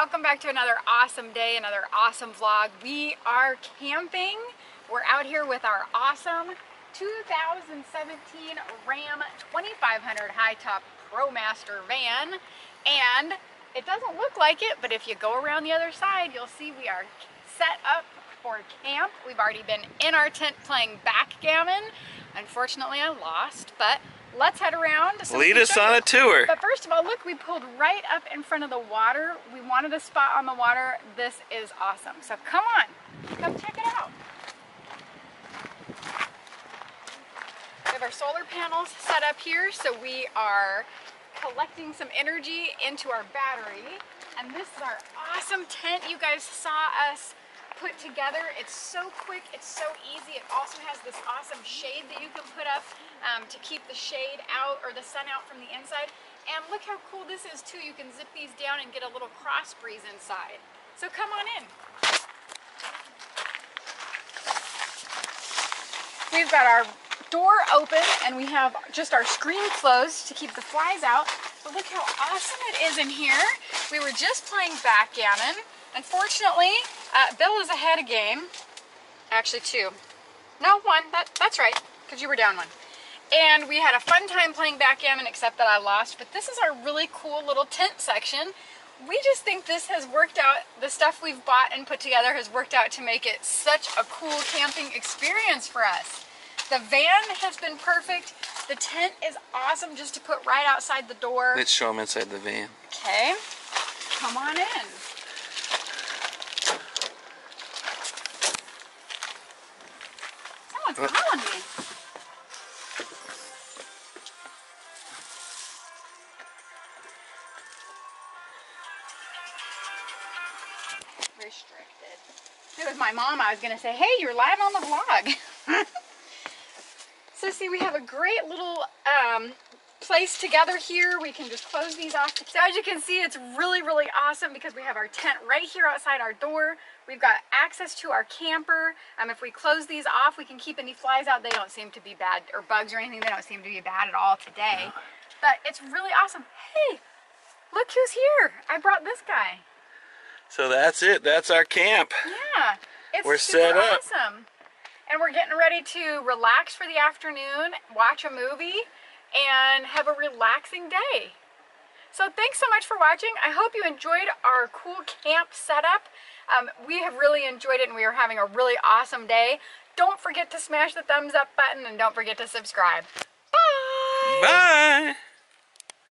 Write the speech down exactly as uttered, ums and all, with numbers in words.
Welcome back to another awesome day, another awesome vlog. We are camping. We're out here with our awesome two thousand seventeen Ram twenty-five hundred High Top ProMaster van. And it doesn't look like it, but if you go around the other side, you'll see we are set up for camp. We've already been in our tent playing backgammon. Unfortunately, I lost, but let's head around. Lead us on a tour. But first of all, look, we pulled right up in front of the water. We wanted a spot on the water. This is awesome. So come on, come check it out. We have our solar panels set up here, so we are collecting some energy into our battery. And this is our awesome tent you guys saw us put together. It's so quick, it's so easy. It also has this awesome shade that you can put up um, to keep the shade out or the sun out from the inside. And look how cool this is too. You can zip these down and get a little cross breeze inside. So come on in. We've got our door open and we have just our screen closed to keep the flies out. But look how awesome it is in here. We were just playing backgammon. Unfortunately, uh, Bill is ahead a game, actually two, no one, that, that's right, because you were down one. And we had a fun time playing backgammon, except that I lost, but this is our really cool little tent section. We just think this has worked out, the stuff we've bought and put together has worked out to make it such a cool camping experience for us. The van has been perfect. The tent is awesome just to put right outside the door. Let's show them inside the van. Okay, come on in. Me. Restricted. It was my mom. I was gonna say, hey, you're live on the vlog. So see, we have a great little um, place together here. We can just close these off. So as you can see, it's really, really awesome because we have our tent right here outside our door. We've got access to our camper. Um, if we close these off, we can keep any flies out. They don't seem to be bad, or bugs or anything. They don't seem to be bad at all today. No. But it's really awesome. Hey, look who's here. I brought this guy. So that's it. That's our camp. Yeah. It's we're super set up. Awesome. And we're getting ready to relax for the afternoon, watch a movie, and have a relaxing day. So thanks so much for watching. I hope you enjoyed our cool camp setup. Um, we have really enjoyed it and we are having a really awesome day. Don't forget to smash the thumbs up button and don't forget to subscribe.